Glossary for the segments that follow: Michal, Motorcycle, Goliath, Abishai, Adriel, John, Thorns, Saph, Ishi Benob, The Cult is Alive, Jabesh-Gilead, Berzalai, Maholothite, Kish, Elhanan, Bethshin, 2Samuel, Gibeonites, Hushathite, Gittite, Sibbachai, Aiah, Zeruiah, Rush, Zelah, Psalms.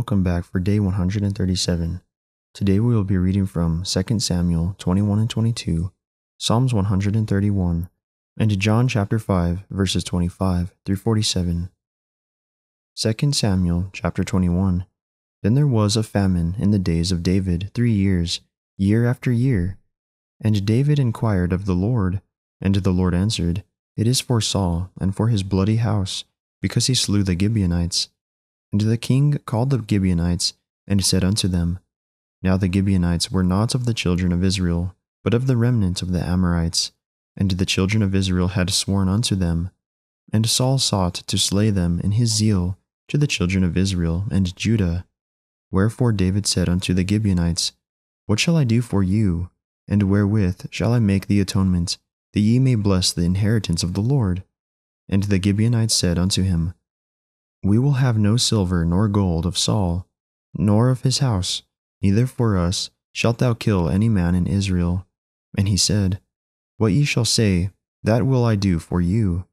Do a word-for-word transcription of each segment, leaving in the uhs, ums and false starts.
Welcome back for day one hundred thirty-seven. Today we will be reading from Second Samuel twenty-one and twenty-two, Psalms one hundred thirty-one, and John chapter five verses twenty-five through forty-seven. Second Samuel chapter twenty-one. Then there was a famine in the days of David three years, year after year. And David inquired of the Lord, and the Lord answered, It is for Saul and for his bloody house, because he slew the Gibeonites. And the king called the Gibeonites, and said unto them, Now the Gibeonites were not of the children of Israel, but of the remnant of the Amorites. And the children of Israel had sworn unto them. And Saul sought to slay them in his zeal to the children of Israel and Judah. Wherefore David said unto the Gibeonites, What shall I do for you? And wherewith shall I make the atonement, that ye may bless the inheritance of the Lord? And the Gibeonites said unto him, We will have no silver nor gold of Saul, nor of his house, neither for us shalt thou kill any man in Israel. And he said, What ye shall say, that will I do for you.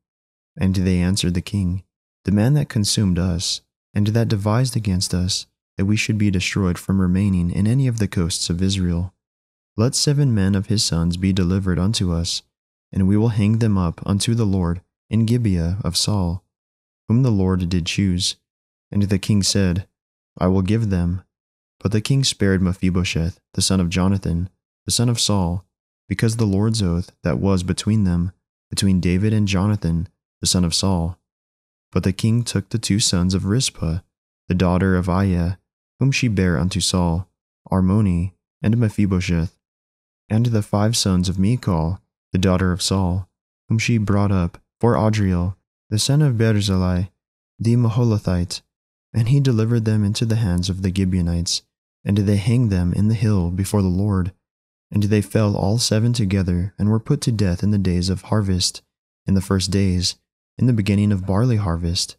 And they answered the king, The man that consumed us, and that devised against us, that we should be destroyed from remaining in any of the coasts of Israel, let seven men of his sons be delivered unto us, and we will hang them up unto the Lord in Gibeah of Saul, whom the Lord did choose. And the king said, I will give them. But the king spared Mephibosheth, the son of Jonathan, the son of Saul, because the Lord's oath that was between them, between David and Jonathan, the son of Saul. But the king took the two sons of Rizpah, the daughter of Aiah, whom she bare unto Saul, Armoni, and Mephibosheth, and the five sons of Michal, the daughter of Saul, whom she brought up for Adriel, the son of Berzalai, the Maholothite, and he delivered them into the hands of the Gibeonites, and they hanged them in the hill before the Lord. And they fell all seven together, and were put to death in the days of harvest, in the first days, in the beginning of barley harvest.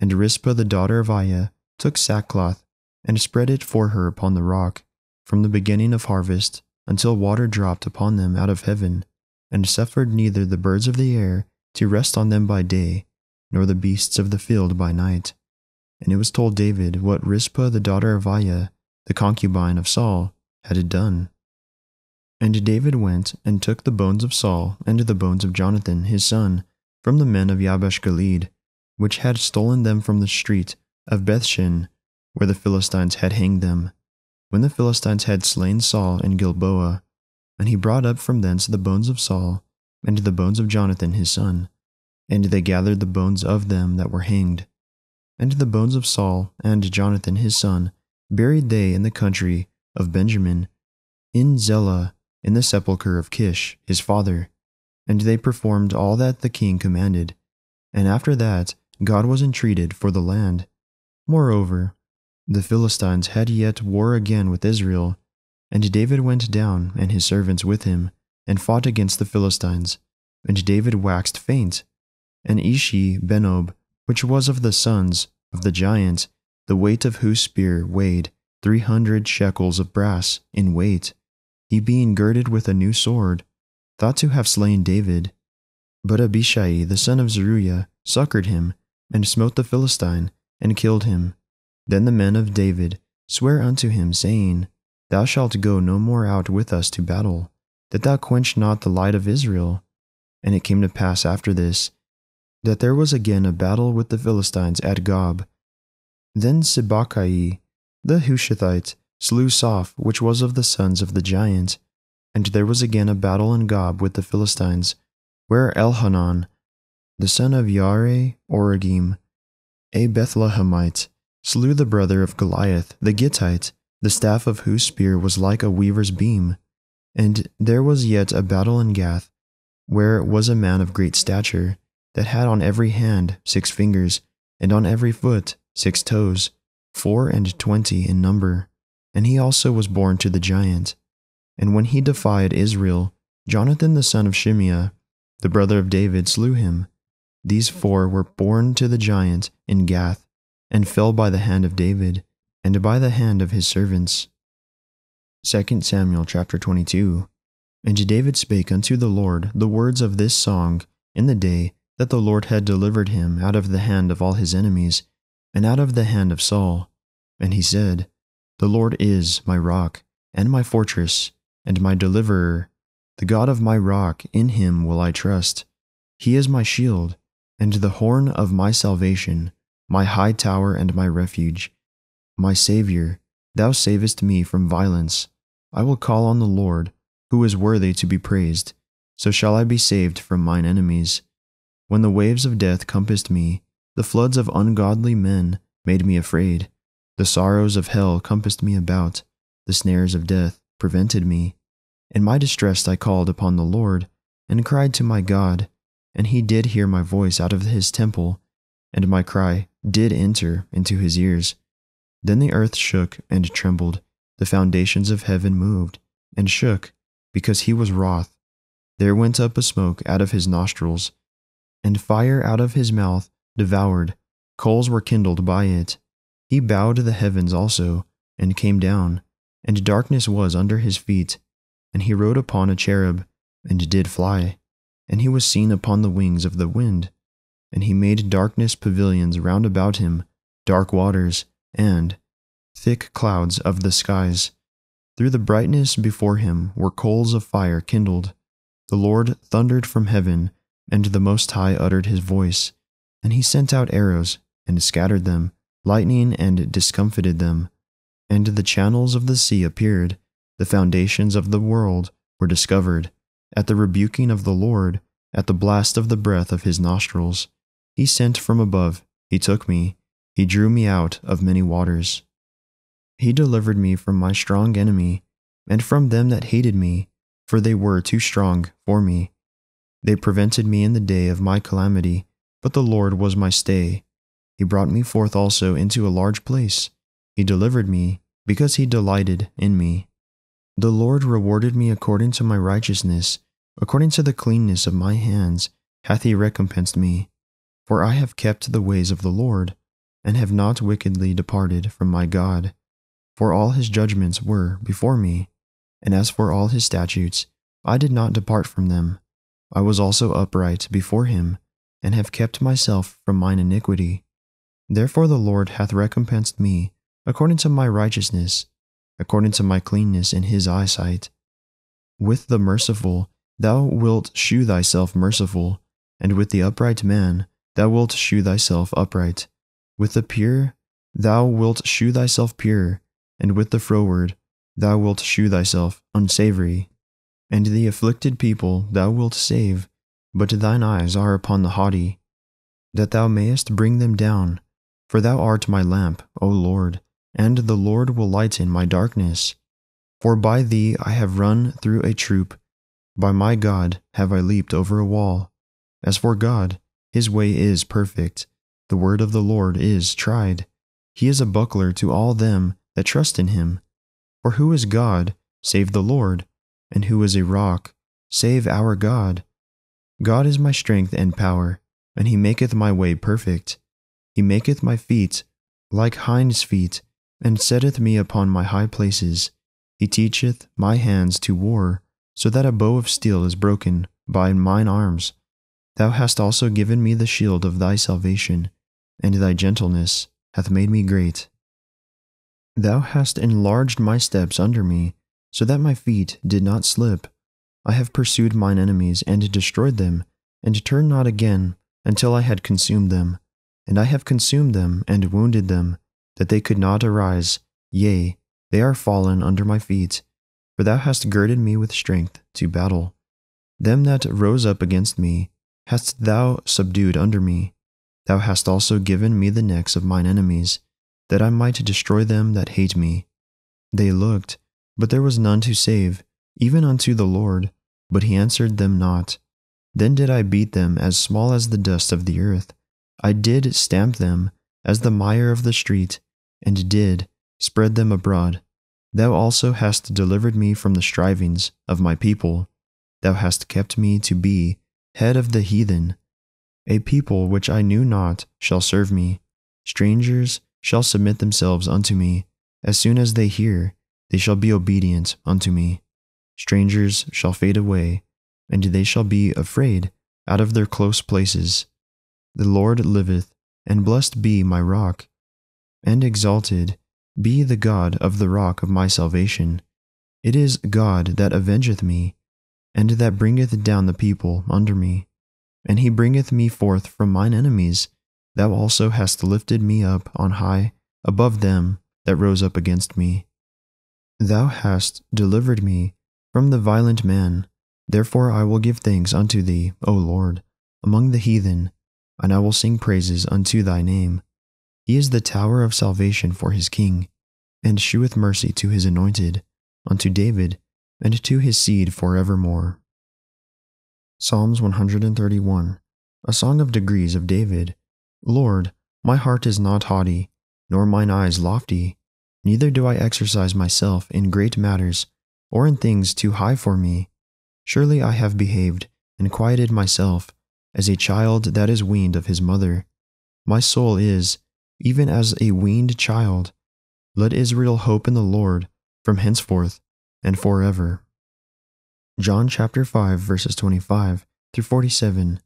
And Rizpah the daughter of Aiah took sackcloth, and spread it for her upon the rock, from the beginning of harvest, until water dropped upon them out of heaven, and suffered neither the birds of the air to rest on them by day, nor the beasts of the field by night. And it was told David what Rizpah the daughter of Aiah, the concubine of Saul, had done. And David went and took the bones of Saul and the bones of Jonathan his son from the men of Jabesh-Gilead, which had stolen them from the street of Bethshin, where the Philistines had hanged them, when the Philistines had slain Saul in Gilboa. And he brought up from thence the bones of Saul and the bones of Jonathan his son, and they gathered the bones of them that were hanged. And the bones of Saul and Jonathan his son buried they in the country of Benjamin, in Zelah, in the sepulchre of Kish his father. And they performed all that the king commanded. And after that God was entreated for the land. Moreover, the Philistines had yet war again with Israel, and David went down, and his servants with him, and fought against the Philistines. And David waxed faint. And Ishi Benob, which was of the sons of the giant, the weight of whose spear weighed three hundred shekels of brass in weight, he being girded with a new sword, thought to have slain David. But Abishai the son of Zeruiah succored him, and smote the Philistine, and killed him. Then the men of David sware unto him, saying, Thou shalt go no more out with us to battle, that thou quench not the light of Israel. And it came to pass after this, that there was again a battle with the Philistines at Gob. Then Sibbachai the Hushathite slew Saph, which was of the sons of the giant. And there was again a battle in Gob with the Philistines, where Elhanan, the son of Jareoregim, a Bethlehemite, slew the brother of Goliath the Gittite, the staff of whose spear was like a weaver's beam. And there was yet a battle in Gath, where was a man of great stature, that had on every hand six fingers, and on every foot six toes, four and twenty in number. And he also was born to the giant. And when he defied Israel, Jonathan the son of Shimeah, the brother of David, slew him. These four were born to the giant in Gath, and fell by the hand of David, and by the hand of his servants. Second Samuel chapter twenty-two. And David spake unto the Lord the words of this song in the day that the Lord had delivered him out of the hand of all his enemies, and out of the hand of Saul. And he said, The Lord is my rock, and my fortress, and my deliverer, the God of my rock, in him will I trust. He is my shield, and the horn of my salvation, my high tower and my refuge. My Saviour, thou savest me from violence. I will call on the Lord, who is worthy to be praised. So shall I be saved from mine enemies. When the waves of death compassed me, the floods of ungodly men made me afraid. The sorrows of hell compassed me about, the snares of death prevented me. In my distress I called upon the Lord, and cried to my God, and he did hear my voice out of his temple, and my cry did enter into his ears. Then the earth shook and trembled, the foundations of heaven moved, and shook, because he was wroth. There went up a smoke out of his nostrils, and fire out of his mouth devoured, coals were kindled by it. He bowed the heavens also, and came down, and darkness was under his feet. And he rode upon a cherub, and did fly, and he was seen upon the wings of the wind. And he made darkness pavilions round about him, dark waters, and thick clouds of the skies. Through the brightness before him were coals of fire kindled. The Lord thundered from heaven, and the Most High uttered his voice. And he sent out arrows, and scattered them, lightning, and discomfited them. And the channels of the sea appeared, the foundations of the world were discovered, at the rebuking of the Lord, at the blast of the breath of his nostrils. He sent from above, he took me, he drew me out of many waters. He delivered me from my strong enemy, and from them that hated me, for they were too strong for me. They prevented me in the day of my calamity, but the Lord was my stay. He brought me forth also into a large place. He delivered me, because he delighted in me. The Lord rewarded me according to my righteousness, according to the cleanness of my hands hath he recompensed me. For I have kept the ways of the Lord, and have not wickedly departed from my God. For all his judgments were before me, and as for all his statutes, I did not depart from them. I was also upright before him, and have kept myself from mine iniquity. Therefore the Lord hath recompensed me, according to my righteousness, according to my cleanness in his eyesight. With the merciful thou wilt shew thyself merciful, and with the upright man thou wilt shew thyself upright. With the pure thou wilt shew thyself pure, and with the froward thou wilt shew thyself unsavoury. And the afflicted people thou wilt save, but thine eyes are upon the haughty, that thou mayest bring them down. For thou art my lamp, O Lord, and the Lord will lighten my darkness. For by thee I have run through a troop, by my God have I leaped over a wall. As for God, his way is perfect, the word of the Lord is tried. He is a buckler to all them that trust in him. For who is God, save the Lord, and who is a rock, save our God? God is my strength and power, and he maketh my way perfect. He maketh my feet like hinds' feet, and setteth me upon my high places. He teacheth my hands to war, so that a bow of steel is broken by mine arms. Thou hast also given me the shield of thy salvation, and thy gentleness hath made me great. Thou hast enlarged my steps under me, so that my feet did not slip. I have pursued mine enemies and destroyed them, and turned not again until I had consumed them. And I have consumed them and wounded them, that they could not arise, yea, they are fallen under my feet. For thou hast girded me with strength to battle. Them that rose up against me hast thou subdued under me. Thou hast also given me the necks of mine enemies, that I might destroy them that hate me. They looked, but there was none to save, even unto the Lord, but he answered them not. Then did I beat them as small as the dust of the earth. I did stamp them as the mire of the street, and did spread them abroad. Thou also hast delivered me from the strivings of my people. Thou hast kept me to be head of the heathen. A people which I knew not shall serve me. Strangers shall submit themselves unto me. As soon as they hear, they shall be obedient unto me. Strangers shall fade away, and they shall be afraid out of their close places. The Lord liveth, and blessed be my rock, and exalted, Be the God of the rock of my salvation. It is God that avengeth me, and that bringeth down the people under me. And he bringeth me forth from mine enemies. Thou also hast lifted me up on high above them that rose up against me. Thou hast delivered me from the violent man. Therefore I will give thanks unto thee, O Lord, among the heathen, and I will sing praises unto thy name. He is the tower of salvation for his king, and sheweth mercy to his anointed, unto David, and to his seed for evermore. Psalms one hundred thirty-one, a song of degrees of David. Lord, my heart is not haughty, nor mine eyes lofty, neither do I exercise myself in great matters, or in things too high for me. Surely I have behaved, and quieted myself, as a child that is weaned of his mother. My soul is, even as a weaned child. Let Israel hope in the Lord, from henceforth and forever. John chapter five, verses twenty-five through forty-seven.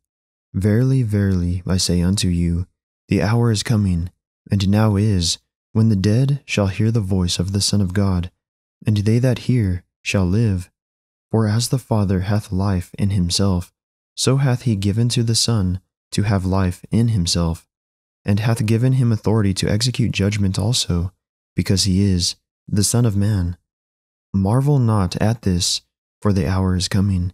Verily, verily, I say unto you, the hour is coming, and now is, when the dead shall hear the voice of the Son of God, and they that hear shall live. For as the Father hath life in himself, so hath he given to the Son to have life in himself, and hath given him authority to execute judgment also, because he is the Son of Man. Marvel not at this, for the hour is coming,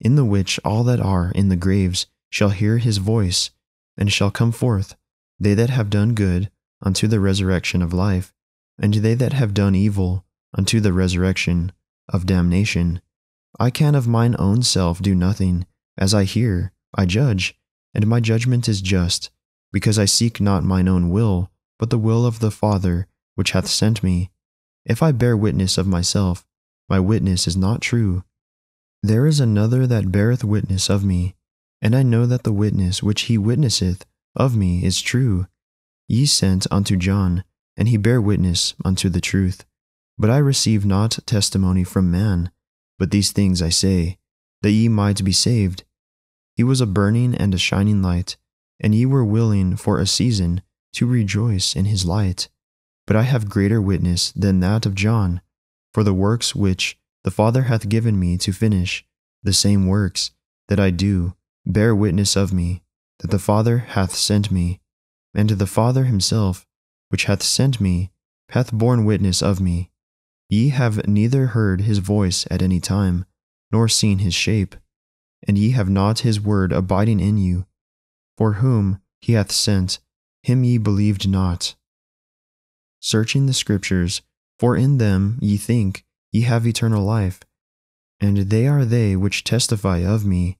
in the which all that are in the graves shall hear his voice, and shall come forth, they that have done good unto the resurrection of life, and they that have done evil unto the resurrection of damnation. I can of mine own self do nothing, as I hear, I judge, and my judgment is just, because I seek not mine own will, but the will of the Father which hath sent me. If I bear witness of myself, my witness is not true. There is another that beareth witness of me, and I know that the witness which he witnesseth of me is true. Ye sent unto John, and he bare witness unto the truth. But I receive not testimony from man, but these things I say, that ye might be saved. He was a burning and a shining light, and ye were willing for a season to rejoice in his light. But I have greater witness than that of John, for the works which the Father hath given me to finish, the same works that I do, bear witness of me, that the Father hath sent me. And the Father himself, which hath sent me, hath borne witness of me. Ye have neither heard his voice at any time, nor seen his shape, and ye have not his word abiding in you. For whom he hath sent, him ye believed not. Searching the Scriptures, for in them ye think ye have eternal life, and they are they which testify of me.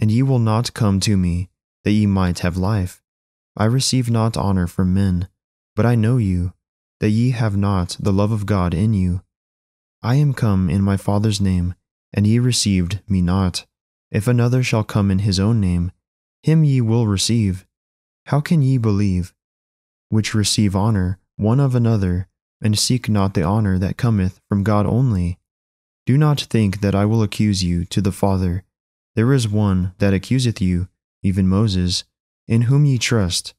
And ye will not come to me, that ye might have life. I receive not honor from men, but I know you, that ye have not the love of God in you. I am come in my Father's name, and ye received me not. If another shall come in his own name, him ye will receive. How can ye believe, which receive honor one of another, and seek not the honor that cometh from God only? Do not think that I will accuse you to the Father. There is one that accuseth you, even Moses, in whom ye trust.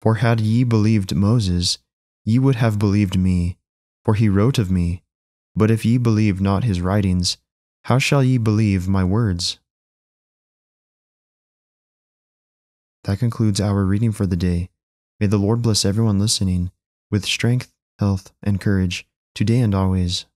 For had ye believed Moses, ye would have believed me, for he wrote of me. But if ye believe not his writings, how shall ye believe my words? That concludes our reading for the day. May the Lord bless everyone listening with strength, health, and courage, today and always.